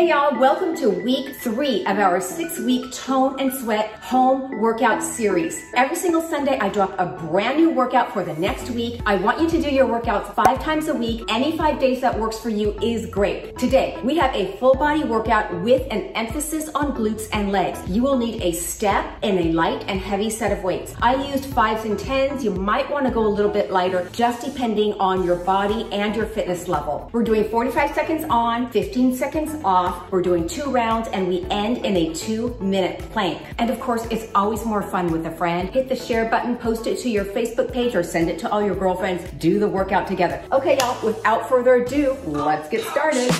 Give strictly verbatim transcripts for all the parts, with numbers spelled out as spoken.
Hey y'all, welcome to week three of our six-week Tone and Sweat Home Workout Series. Every single Sunday, I drop a brand new workout for the next week. I want you to do your workouts five times a week. Any five days that works for you is great. Today, we have a full body workout with an emphasis on glutes and legs. You will need a step and a light and heavy set of weights. I used fives and tens. You might want to go a little bit lighter, just depending on your body and your fitness level. We're doing forty-five seconds on, fifteen seconds off. We're doing two rounds and we end in a two minute plank. And of course, it's always more fun with a friend. Hit the share button, post it to your Facebook page or send it to all your girlfriends. Do the workout together. Okay, y'all, without further ado, let's get started.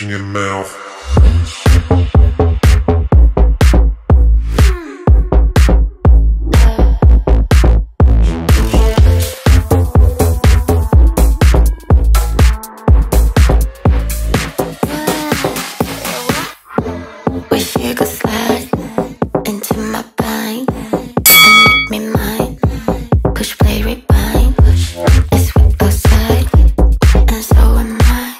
In your mouth. Wish you could slide into my mind and make me mine. Push play, rewind. It's sweet outside, and so am I.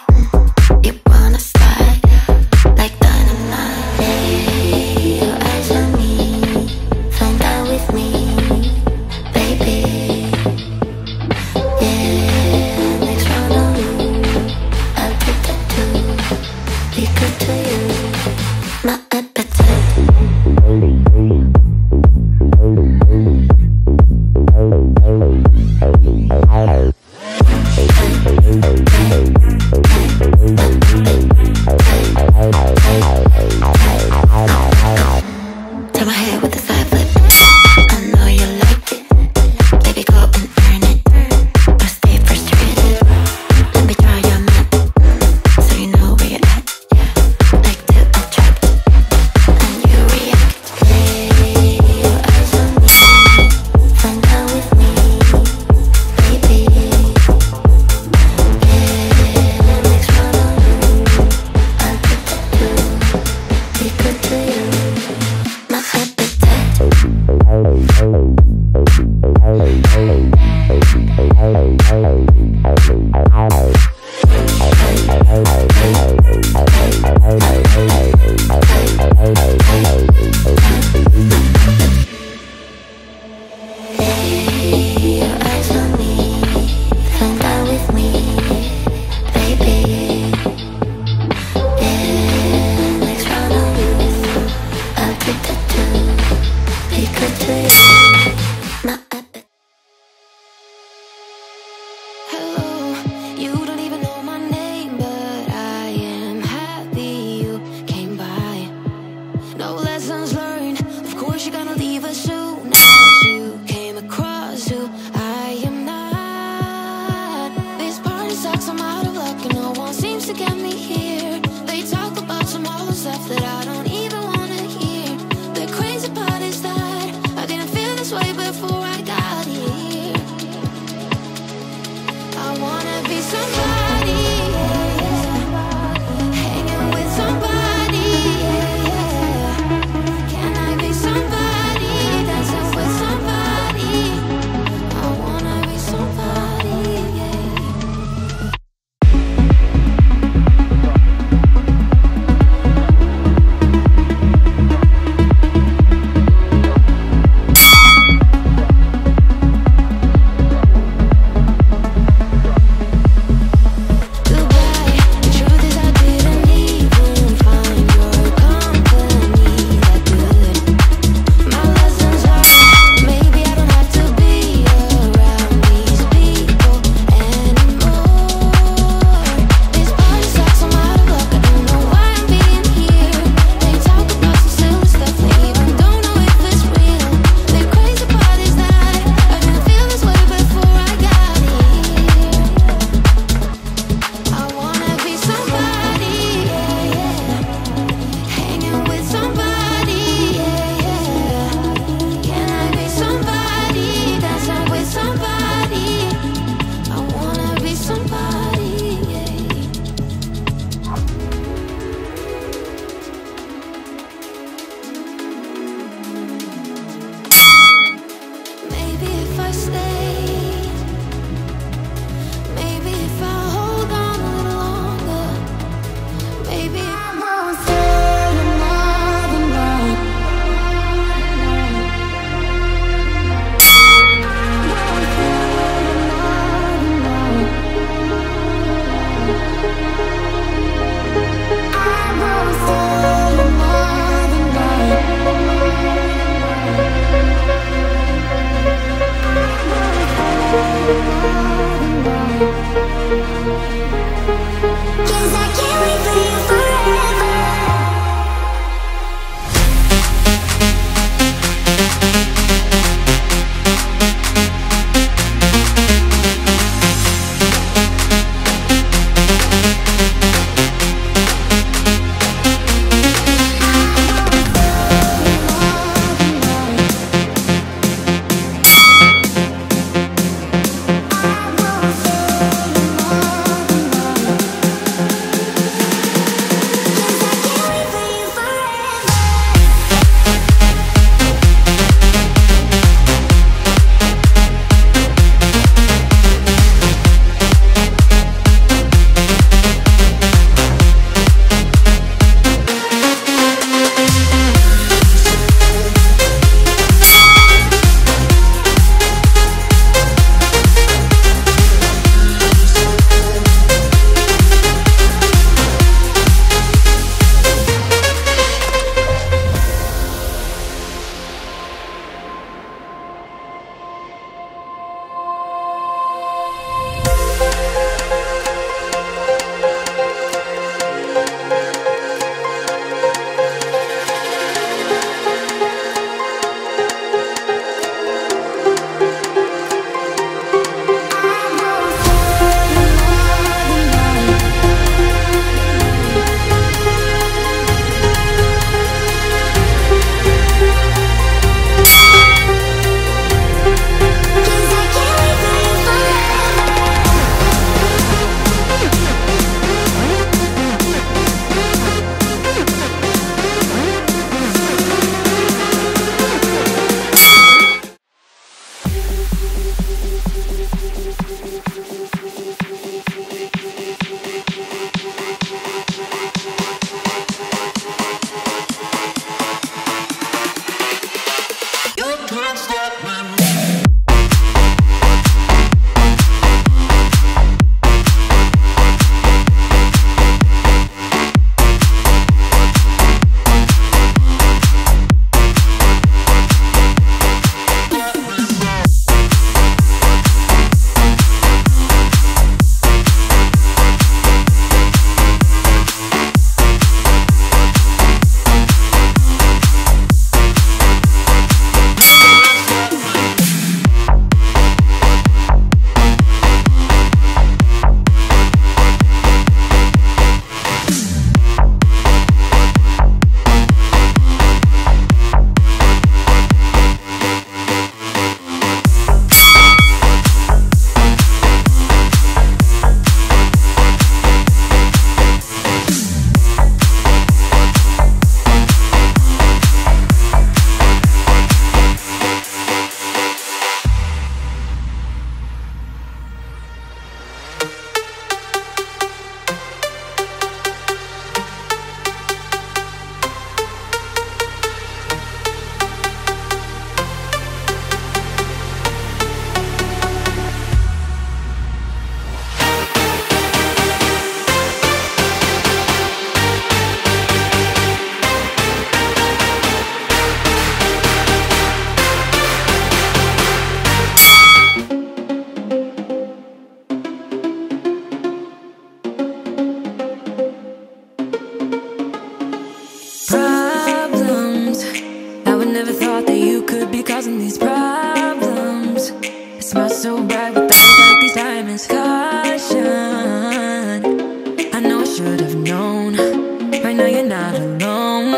problems. I would never thought that you could be causing these problems. It smells so bright with eyes like these diamonds. Caution, I know I should have known. Right now you're not alone.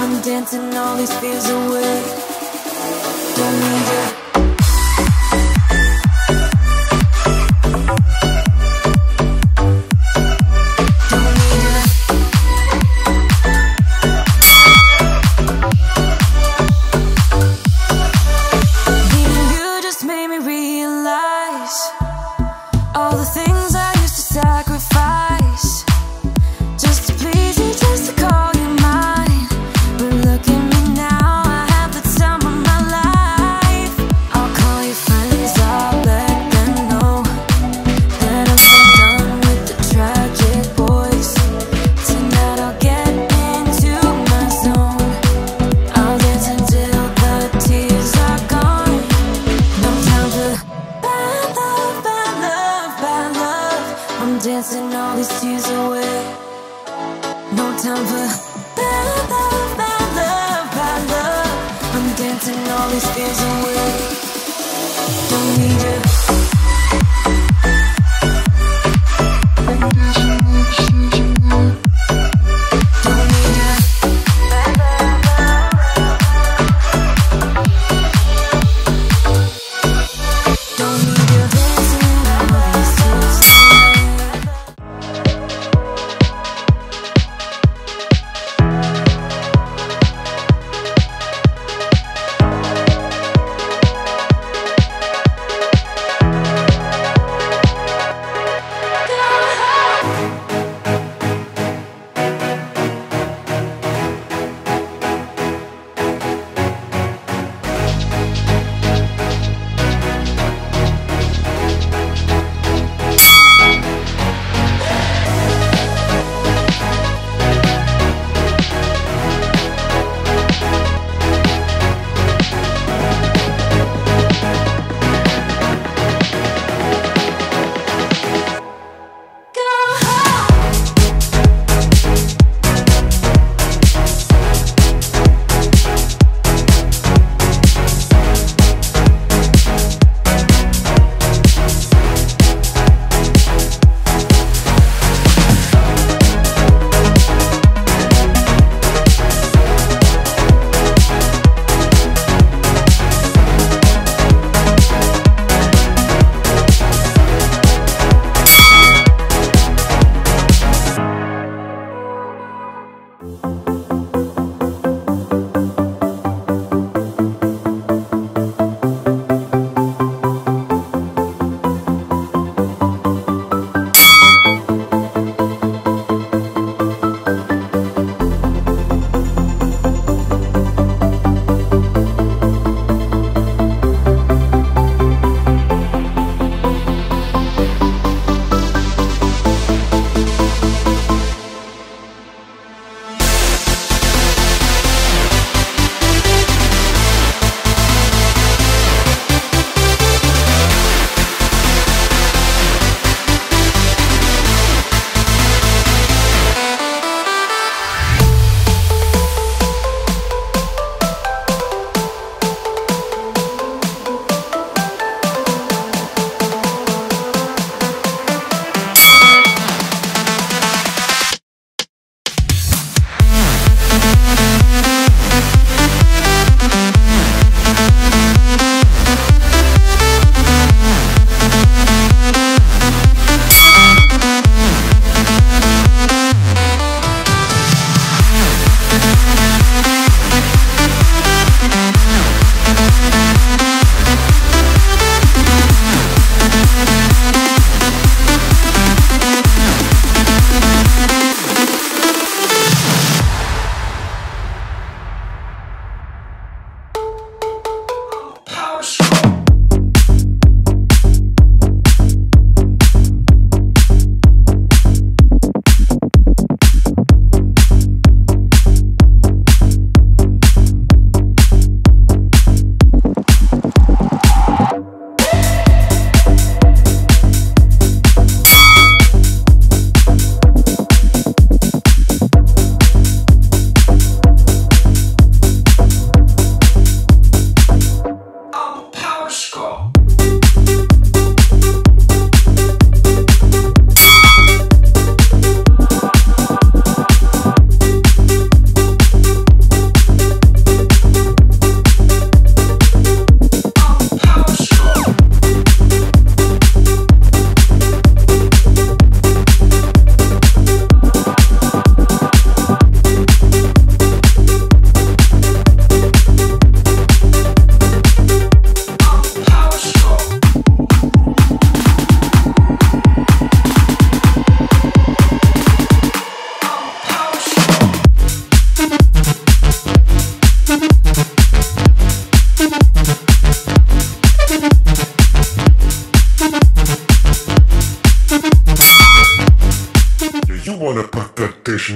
I'm dancing all these fears away. Don't need you. Dancing all these tears away. No time for bad love, bad love, bad love. I'm dancing all these tears away. Don't need you.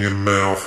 your mouth.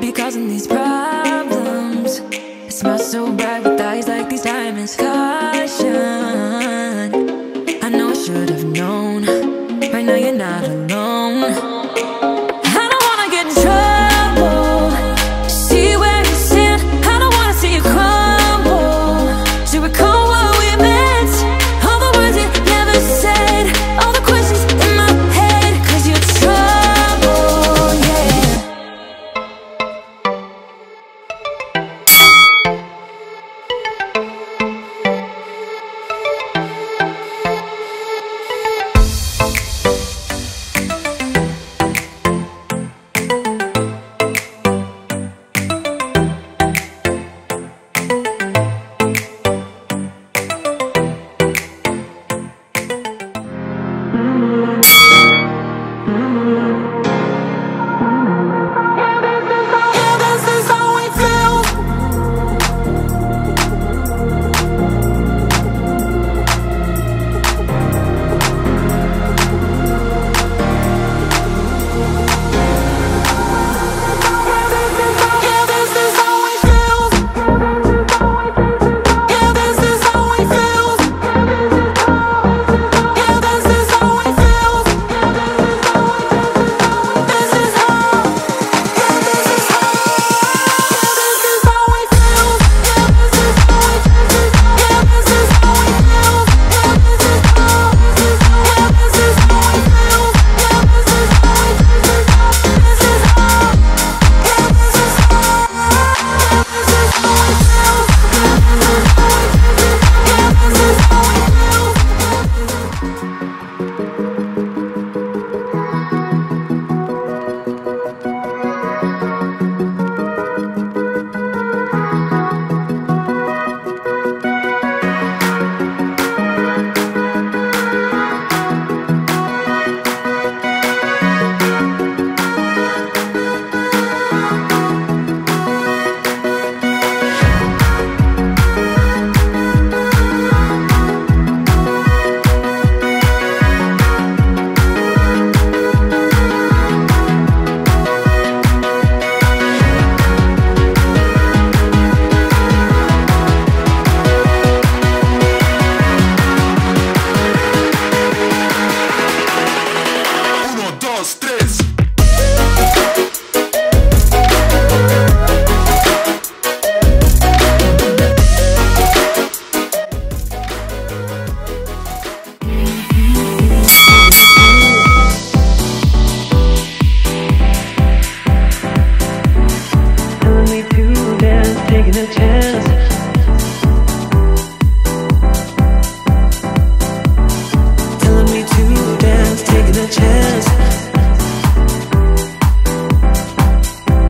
Because